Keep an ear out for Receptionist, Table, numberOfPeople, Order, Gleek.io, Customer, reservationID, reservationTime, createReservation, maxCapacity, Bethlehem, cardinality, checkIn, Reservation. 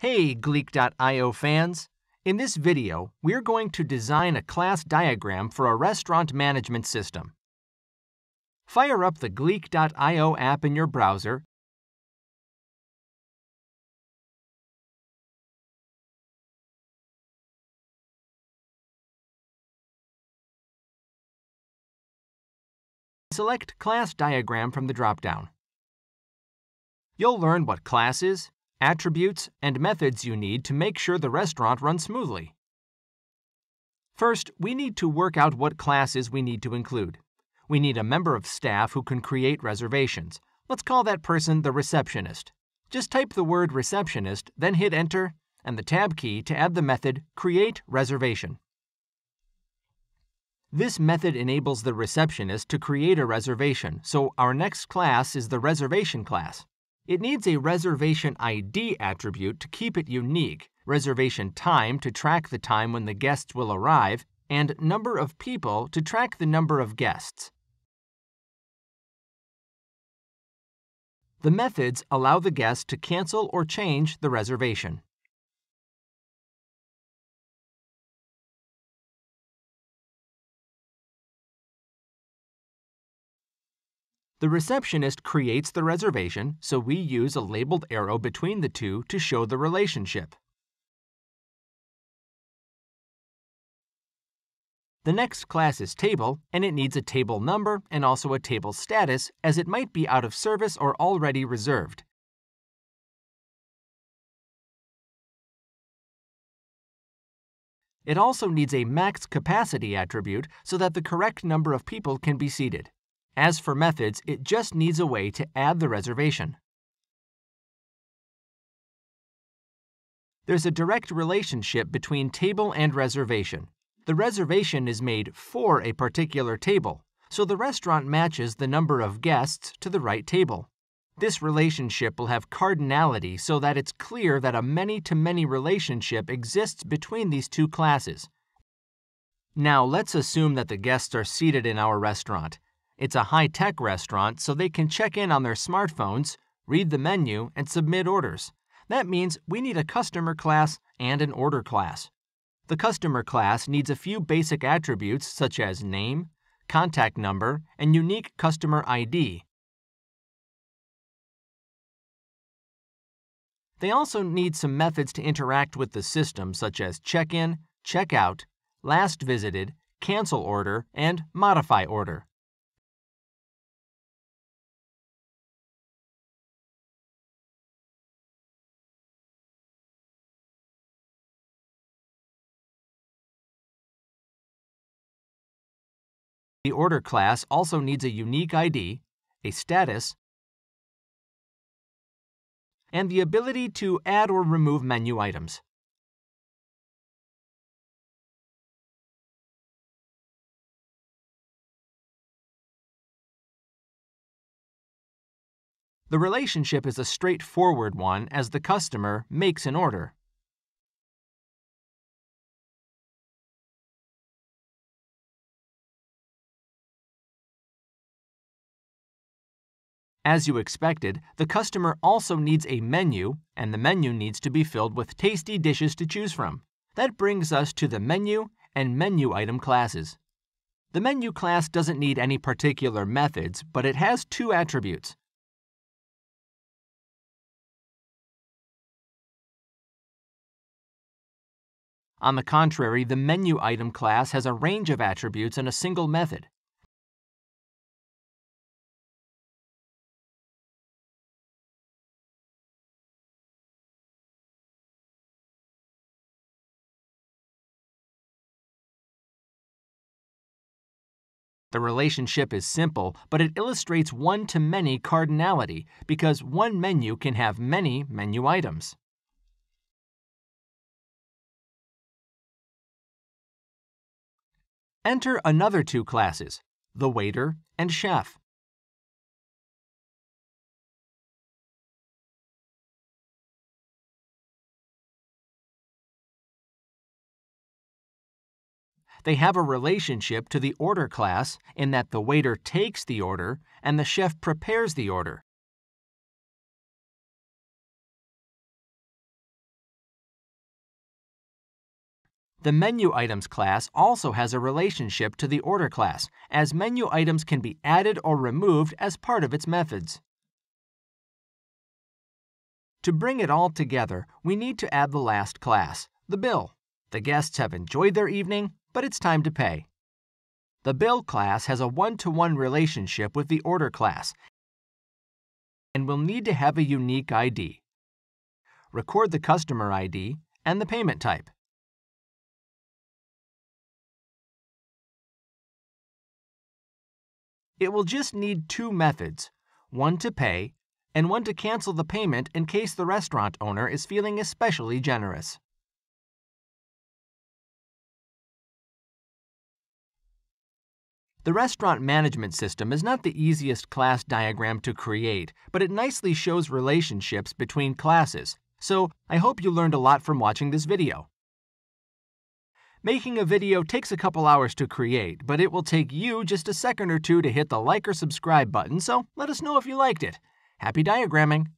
Hey Gleek.io fans! In this video, we're going to design a class diagram for a restaurant management system. Fire up the Gleek.io app in your browser and select Class Diagram from the drop-down. You'll learn what class is, attributes, and methods you need to make sure the restaurant runs smoothly. First, we need to work out what classes we need to include. We need a member of staff who can create reservations. Let's call that person the receptionist. Just type the word receptionist, then hit Enter and the Tab key to add the method createReservation. This method enables the receptionist to create a reservation, so our next class is the reservation class. It needs a reservationID attribute to keep it unique, reservationTime to track the time when the guests will arrive, and numberOfPeople to track the number of guests. The methods allow the guest to cancel or change the reservation. The receptionist creates the reservation, so we use a labeled arrow between the two to show the relationship. The next class is Table, and it needs a table number and also a table status, as it might be out of service or already reserved. It also needs a maxCapacity attribute so that the correct number of people can be seated. As for methods, it just needs a way to add the reservation. There's a direct relationship between table and reservation. The reservation is made for a particular table, so the restaurant matches the number of guests to the right table. This relationship will have cardinality so that it's clear that a many-to-many relationship exists between these two classes. Now let's assume that the guests are seated in our restaurant. It's a high-tech restaurant, so they can check in on their smartphones, read the menu, and submit orders. That means we need a Customer class and an Order class. The Customer class needs a few basic attributes such as name, contact number, and unique customer ID. They also need some methods to interact with the system such as check-in, check-out, last visited, cancel order, and modify order. The Order class also needs a unique ID, a status, and the ability to add or remove menu items. The relationship is a straightforward one as the customer makes an order. As you expected, the customer also needs a menu, and the menu needs to be filled with tasty dishes to choose from. That brings us to the menu and menu item classes. The menu class doesn't need any particular methods, but it has two attributes. On the contrary, the menu item class has a range of attributes and a single method. The relationship is simple, but it illustrates one-to-many cardinality because one menu can have many menu items. Enter another two classes, the waiter and chef. They have a relationship to the Order class in that the waiter takes the order and the chef prepares the order. The Menu Items class also has a relationship to the Order class, as menu items can be added or removed as part of its methods. To bring it all together, we need to add the last class, the Bill. The guests have enjoyed their evening, but it's time to pay. The Bill class has a one-to-one relationship with the Order class, and will need to have a unique ID. Record the customer ID and the payment type. It will just need two methods, one to pay and one to cancel the payment in case the restaurant owner is feeling especially generous. The restaurant management system is not the easiest class diagram to create, but it nicely shows relationships between classes, so I hope you learned a lot from watching this video. Making a video takes a couple hours to create, but it will take you just a second or two to hit the like or subscribe button, so let us know if you liked it. Happy diagramming!